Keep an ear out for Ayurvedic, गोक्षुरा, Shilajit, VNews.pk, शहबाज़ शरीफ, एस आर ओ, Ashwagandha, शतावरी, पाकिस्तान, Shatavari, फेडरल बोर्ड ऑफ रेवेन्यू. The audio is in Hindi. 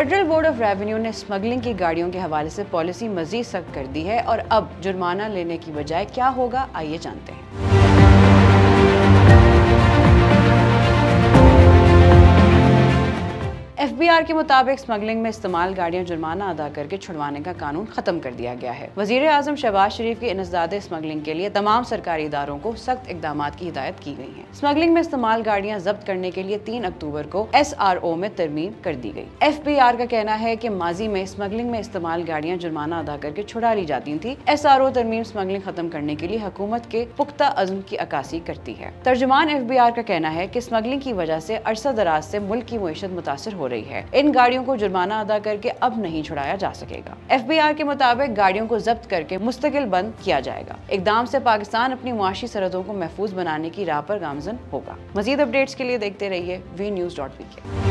फेडरल बोर्ड ऑफ रेवेन्यू ने स्मगलिंग की गाड़ियों के हवाले से पॉलिसी मज़ीद सख्त कर दी है और अब जुर्माना लेने की बजाय क्या होगा, आइए जानते हैं। FBR के मुताबिक स्मगलिंग में इस्तेमाल गाड़ियां जुर्माना अदा करके छुड़वाने का कानून खत्म कर दिया गया है। वजीर आजम शहबाज़ शरीफ के इनसदादे स्मगलिंग के लिए तमाम सरकारी इदारों को सख्त इकदाम की हिदायत की गई है। स्मगलिंग में इस्तेमाल गाड़ियां जब्त करने के लिए 3 अक्टूबर को SRO में तरमीम कर दी गई। FBR का कहना है कि माजी में स्मगलिंग में इस्तेमाल गाड़ियां जुर्माना अदा करके छुड़ा ली जाती थी। SRO तरमीम स्मगलिंग खत्म करने के लिए हुकूमत के पुख्ता अज़्म की अक्कासी करती है। तर्जुमान FBR का कहना है कि स्मगलिंग की वजह से अरसा दराज से मुल्क की मईशत मुतासर हो रही है। इन गाड़ियों को जुर्माना अदा करके अब नहीं छुड़ाया जा सकेगा। FBR के मुताबिक गाड़ियों को जब्त करके मुस्तकिल बंद किया जाएगा। इकदाम से पाकिस्तान अपनी मुआशी सरहदों को महफूज बनाने की राह पर गामजन होगा। मजीद अपडेट्स के लिए देखते रहिए VNews.pk।